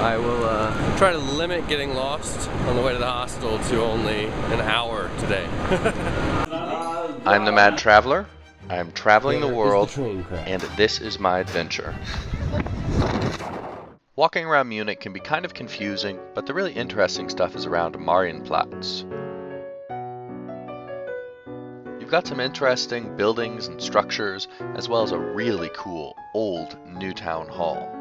I will try to limit getting lost on the way to the hostel to only an hour today. I'm the Mad Traveler. I'm traveling the world, and this is my adventure. Walking around Munich can be kind of confusing, but the really interesting stuff is around Marienplatz. We've got some interesting buildings and structures, as well as a really cool old new town hall.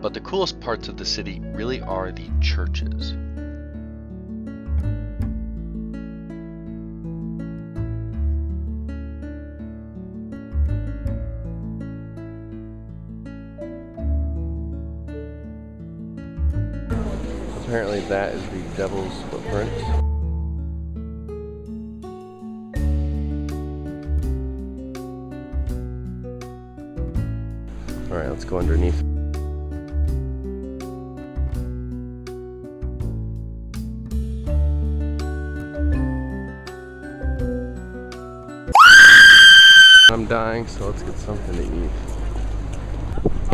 But the coolest parts of the city really are the churches. Apparently that is the devil's footprint. Alright, let's go underneath. I'm dying, so let's get something to eat.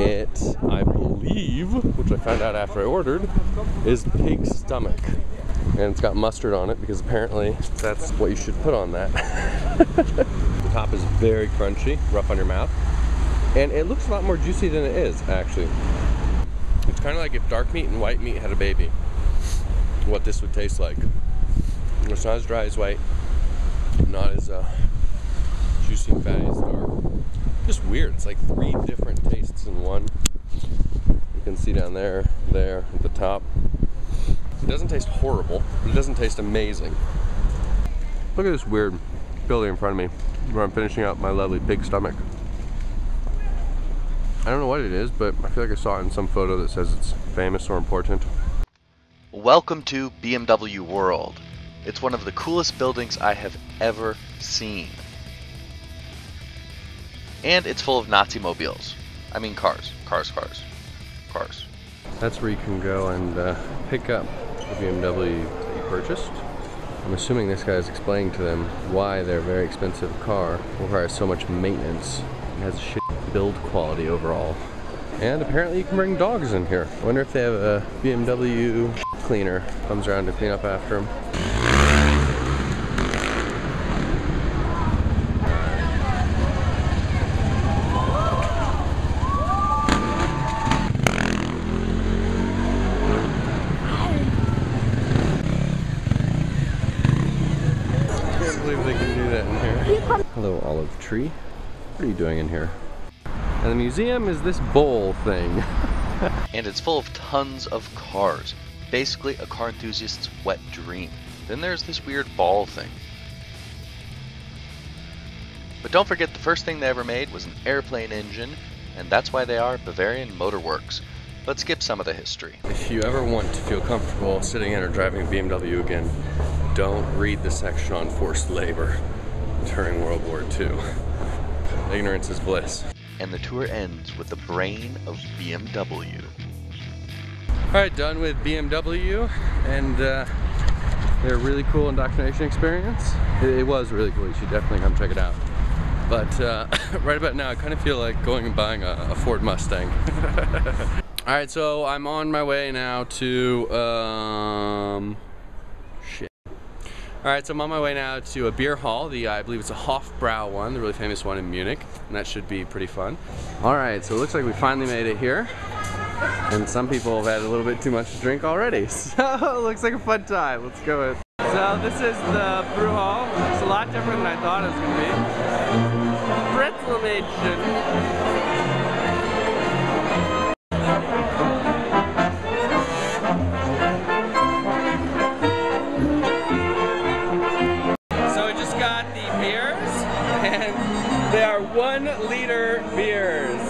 It, I believe, which I found out after I ordered, is pig's stomach. And it's got mustard on it because apparently that's what you should put on that. The top is very crunchy, rough on your mouth. And it looks a lot more juicy than it is, actually. It's kind of like if dark meat and white meat had a baby, what this would taste like. It's not as dry as white, not as juicy and fatty as dark. Just weird. It's like three different tastes in one. You can see down there at the top. It doesn't taste horrible, but it doesn't taste amazing. Look at this weird building in front of me where I'm finishing up my lovely pig stomach. I don't know what it is, but I feel like I saw it in some photo that says it's famous or important. Welcome to BMW World. It's one of the coolest buildings I have ever seen. And it's full of Nazi mobiles. I mean cars. That's where you can go and pick up the BMW that you purchased. I'm assuming this guy is explaining to them why their very expensive car requires so much maintenance and has a shitty build quality overall. And apparently you can bring dogs in here. I wonder if they have a BMW cleaner comes around to clean up after them. Hello, olive tree. What are you doing in here? And the museum is this bowl thing. And it's full of tons of cars. Basically a car enthusiast's wet dream. Then there's this weird ball thing. But don't forget the first thing they ever made was an airplane engine, and that's why they are Bavarian Motor Works. But skip some of the history. If you ever want to feel comfortable sitting in or driving a BMW again, don't read the section on forced labor during World War II. Ignorance is bliss. And the tour ends with the brain of BMW. Alright, done with BMW and their really cool indoctrination experience. It was really cool. You should definitely come check it out. But right about now I kind of feel like going and buying a Ford Mustang. Alright, so I'm on my way now to Alright, so I'm on my way now to a beer hall, I believe it's a Hofbräuhaus one, the really famous one in Munich, and that should be pretty fun. Alright, so it looks like we finally made it here, and some people have had a little bit too much to drink already, so it looks like a fun time. Let's go in. So this is the brew hall. It's a lot different than I thought it was going to be. Brezelnation. One-liter beers.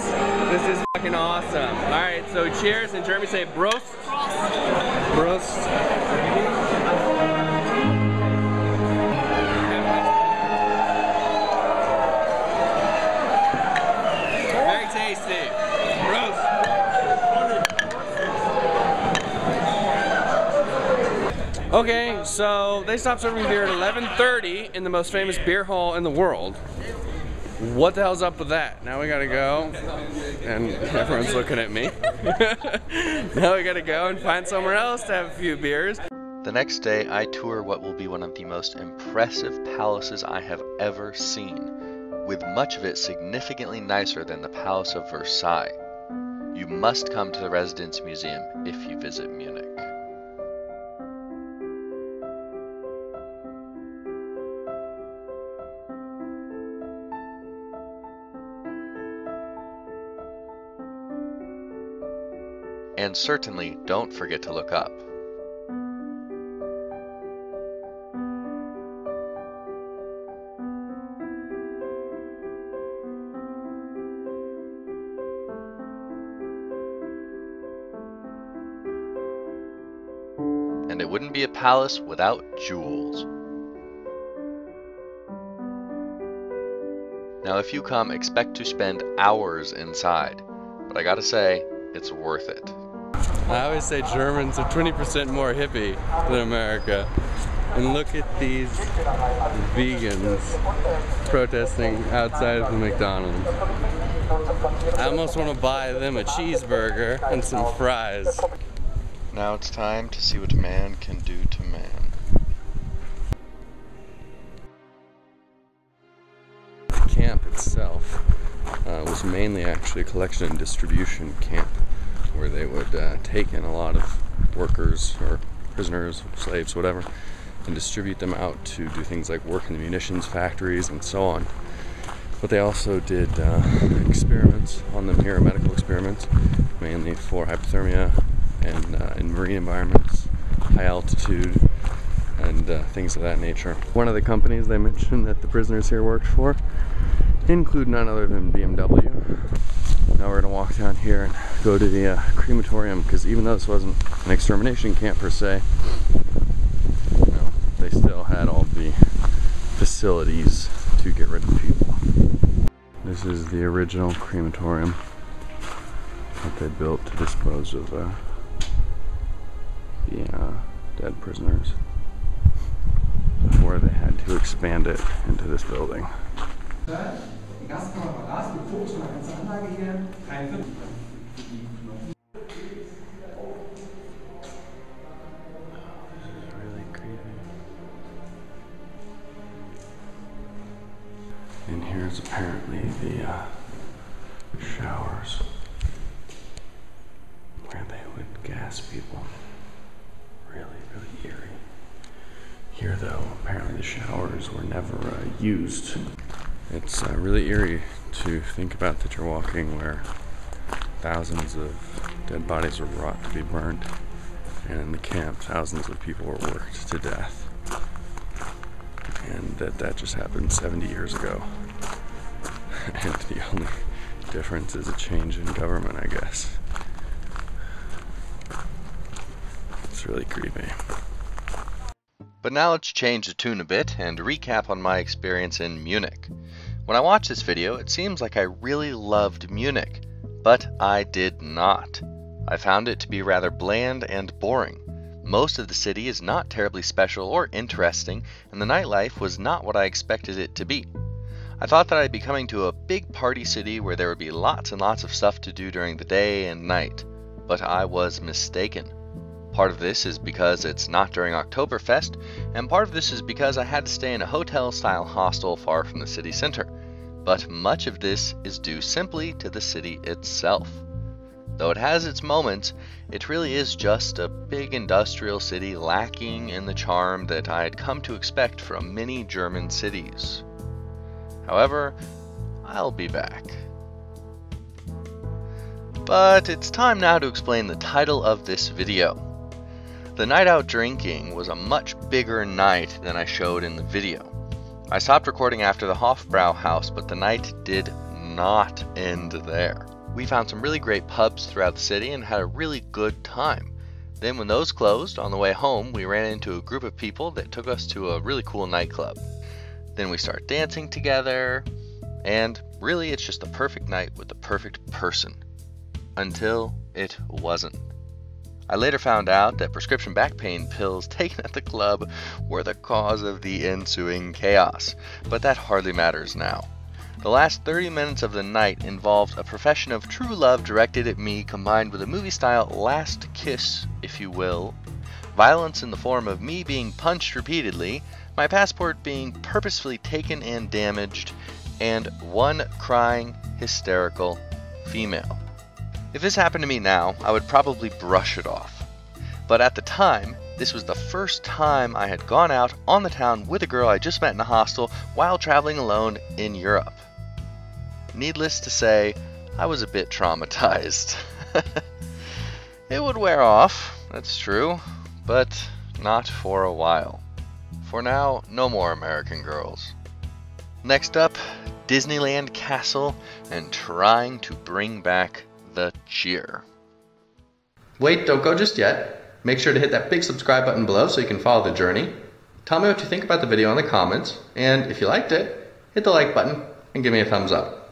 This is fucking awesome. All right, so cheers. In German, say Prost. Prost. Very tasty. Prost. Okay, so they stopped serving beer at 11:30 in the most famous beer hall in the world. What the hell's up with that? Now we gotta go, and everyone's looking at me. Now we gotta go and find somewhere else to have a few beers. The next day, I tour what will be one of the most impressive palaces I have ever seen, with much of it significantly nicer than the Palace of Versailles. You must come to the Residence Museum if you visit Munich. And certainly don't forget to look up. And it wouldn't be a palace without jewels. Now if you come, expect to spend hours inside, but I gotta say, it's worth it. I always say Germans are 20% more hippie than America. And look at these vegans protesting outside of the McDonald's. I almost want to buy them a cheeseburger and some fries. Now it's time to see what man can do to man. The camp itself was mainly actually a collection and distribution camp, where they would take in a lot of workers or prisoners, slaves, whatever, and distribute them out to do things like work in the munitions factories and so on. But they also did experiments on them here, medical experiments, mainly for hypothermia and in marine environments, high altitude, and things of that nature. One of the companies they mentioned that the prisoners here worked for include none other than BMW. Now we're gonna walk down here and go to the crematorium, because even though this wasn't an extermination camp per se, you know, they still had all the facilities to get rid of people. This is the original crematorium that they built to dispose of the dead prisoners before they had to expand it into this building. And here's apparently the showers where they would gas people. Really, really eerie. Here though, apparently the showers were never used. It's really eerie to think about that you're walking where thousands of dead bodies were brought to be burned, and in the camp thousands of people were worked to death, and that just happened 70 years ago. And the only difference is a change in government, I guess. It's really creepy. But now let's change the tune a bit and recap on my experience in Munich. When I watch this video, it seems like I really loved Munich, but I did not. I found it to be rather bland and boring. Most of the city is not terribly special or interesting, and the nightlife was not what I expected it to be. I thought that I'd be coming to a big party city where there would be lots and lots of stuff to do during the day and night, but I was mistaken. Part of this is because it's not during Oktoberfest, and part of this is because I had to stay in a hotel-style hostel far from the city center. But much of this is due simply to the city itself. Though it has its moments, it really is just a big industrial city lacking in the charm that I had come to expect from many German cities. However, I'll be back. But it's time now to explain the title of this video. The night out drinking was a much bigger night than I showed in the video. I stopped recording after the Hofbräuhaus, but the night did not end there. We found some really great pubs throughout the city and had a really good time. Then when those closed, on the way home, we ran into a group of people that took us to a really cool nightclub. Then we started dancing together, and really it's just the perfect night with the perfect person. Until it wasn't. I later found out that prescription back pain pills taken at the club were the cause of the ensuing chaos, but that hardly matters now. The last 30 minutes of the night involved a profession of true love directed at me combined with a movie-style last kiss, if you will, violence in the form of me being punched repeatedly, my passport being purposefully taken and damaged, and one crying, hysterical female. If this happened to me now, I would probably brush it off. But at the time, this was the first time I had gone out on the town with a girl I just met in a hostel while traveling alone in Europe. Needless to say, I was a bit traumatized. It would wear off, that's true, but not for a while. For now, no more American girls. Next up, Disneyland Castle and trying to bring back the cheer. Wait, don't go just yet. Make sure to hit that big subscribe button below so you can follow the journey. Tell me what you think about the video in the comments, and if you liked it, hit the like button and give me a thumbs up.